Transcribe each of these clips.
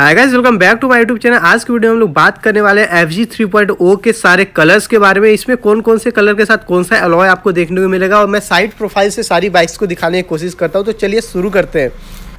Hi guys, welcome back to my YouTube channel. आज की video में हम लोग बात करने वाले हैं FG 3.0 के सारे कलर्स के बारे में। इसमें कौन कौन से कलर के साथ कौन सा अलॉय आपको देखने को मिलेगा और मैं साइड प्रोफाइल से सारी बाइक्स को दिखाने की कोशिश करता हूं। तो चलिए शुरू करते हैं।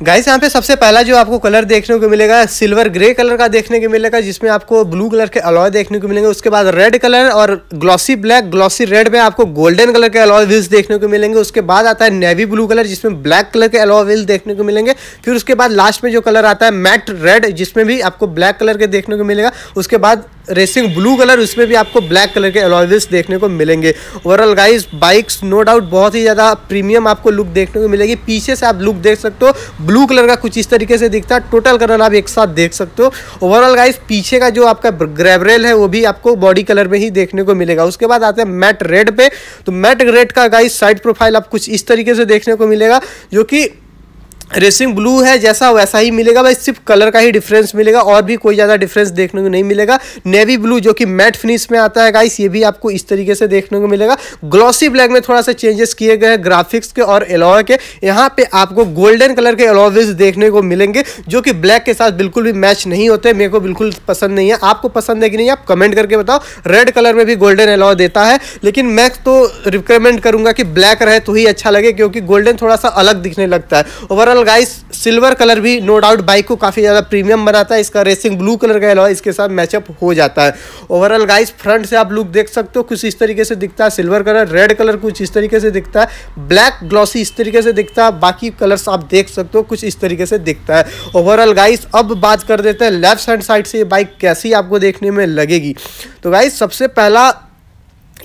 गाइस, यहाँ पे सबसे पहला जो आपको कलर देखने को मिलेगा सिल्वर ग्रे कलर का देखने को मिलेगा, जिसमें आपको ब्लू कलर के अलॉय देखने को मिलेंगे। उसके बाद रेड कलर और ग्लॉसी ब्लैक, ग्लॉसी रेड में आपको गोल्डन कलर के अलॉय व्हील्स देखने को मिलेंगे। उसके बाद आता है नेवी ब्लू कलर, जिसमें ब्लैक कलर के अलॉय व्हील्स देखने को मिलेंगे। फिर उसके बाद लास्ट में जो कलर आता है मैट रेड, जिसमें भी आपको ब्लैक कलर के देखने को मिलेगा। उसके बाद रेसिंग ब्लू कलर, उसमें भी आपको ब्लैक कलर के अलॉय व्हील्स देखने को मिलेंगे। Overall guys, bikes no doubt बहुत ही ज़्यादा प्रीमियम आपको लुक देखने को मिलेगी। पीछे से आप लुक देख सकते हो, ब्लू कलर का कुछ इस तरीके से दिखता है। टोटल कलर आप एक साथ देख सकते हो। ओवरऑल गाइस, पीछे का जो आपका ग्रेवरेल है वो भी आपको बॉडी कलर में ही देखने को मिलेगा। उसके बाद आते हैं मैट रेड पे। तो मैट रेड का गाइस साइड प्रोफाइल आप कुछ इस तरीके से देखने को मिलेगा, जो कि रेसिंग ब्लू है जैसा वैसा ही मिलेगा। भाई सिर्फ कलर का ही डिफरेंस मिलेगा और भी कोई ज़्यादा डिफरेंस देखने को नहीं मिलेगा। नेवी ब्लू जो कि मैट फिनिश में आता है गाइस, ये भी आपको इस तरीके से देखने को मिलेगा। ग्लॉसी ब्लैक में थोड़ा सा चेंजेस किए गए हैं ग्राफिक्स के और एलॉय के। यहाँ पे आपको गोल्डन कलर के एलॉय व्हील्स देखने को मिलेंगे, जो कि ब्लैक के साथ बिल्कुल भी मैच नहीं होते। मेरे को बिल्कुल पसंद नहीं है, आपको पसंद है कि नहीं आप कमेंट करके बताओ। रेड कलर में भी गोल्डन एलॉय देता है, लेकिन मैं तो रिकमेंड करूँगा कि ब्लैक रहे तो ही अच्छा लगे, क्योंकि गोल्डन थोड़ा सा अलग दिखने लगता है। ओवरऑल गाइस, सिल्वर कलर भी नो डाउट बाइक को काफी ज्यादा प्रीमियम बनाता है। इसका रेसिंग ब्लू कलर का अलॉय इसके साथ मैचअप हो जाता है। ओवरऑल गाइस, फ्रंट से आप लुक देख सकते हो, कुछ इस तरीके से दिखता है सिल्वर कलर। रेड कलर कुछ इस तरीके से दिखता है, ब्लैक ग्लॉसी इस तरीके से दिखता है। बाकी कलर्स आप देख सकते हो, कुछ इस तरीके से दिखता है। ओवरऑल गाइस, अब बात कर देते हैं लेफ्ट हैंड साइड से ये बाइक कैसी आपको देखने में लगेगी। तो गाइस, सबसे पहला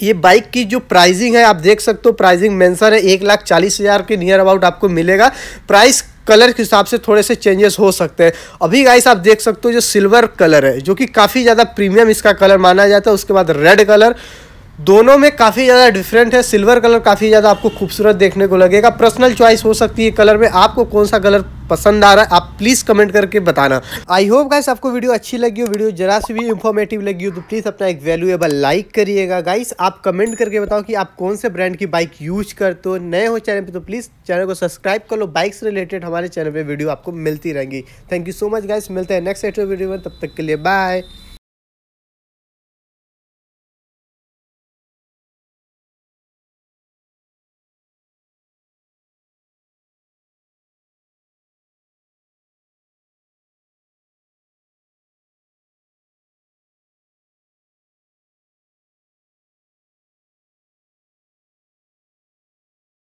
ये बाइक की जो प्राइसिंग है आप देख सकते हो। प्राइसिंग मेंशन है 1,40,000 के नियर अबाउट आपको मिलेगा। प्राइस कलर के हिसाब से थोड़े से चेंजेस हो सकते हैं। अभी गाइस आप देख सकते हो जो सिल्वर कलर है, जो कि काफ़ी ज़्यादा प्रीमियम इसका कलर माना जाता है। उसके बाद रेड कलर, दोनों में काफ़ी ज़्यादा डिफरेंट है। सिल्वर कलर काफ़ी ज़्यादा आपको खूबसूरत देखने को लगेगा। पर्सनल चॉइस हो सकती है कलर में, आपको कौन सा कलर पसंद आ रहा है आप प्लीज़ कमेंट करके बताना। आई होप गाइस आपको वीडियो अच्छी लगी हो। वीडियो जरा से भी इंफॉर्मेटिव लगी हो तो प्लीज़ अपना एक वैल्यूएबल लाइक करिएगा। गाइस, आप कमेंट करके बताओ कि आप कौन से ब्रांड की बाइक यूज करते हो। नए हो चैनल पर तो प्लीज़ चैनल को सब्सक्राइब कर लो। बाइक से रिलेटेड हमारे चैनल पर वीडियो आपको मिलती रहेंगी। Thank you so much guys, मिलते हैं नेक्स्ट वीडियो में। तब तक के लिए बाय।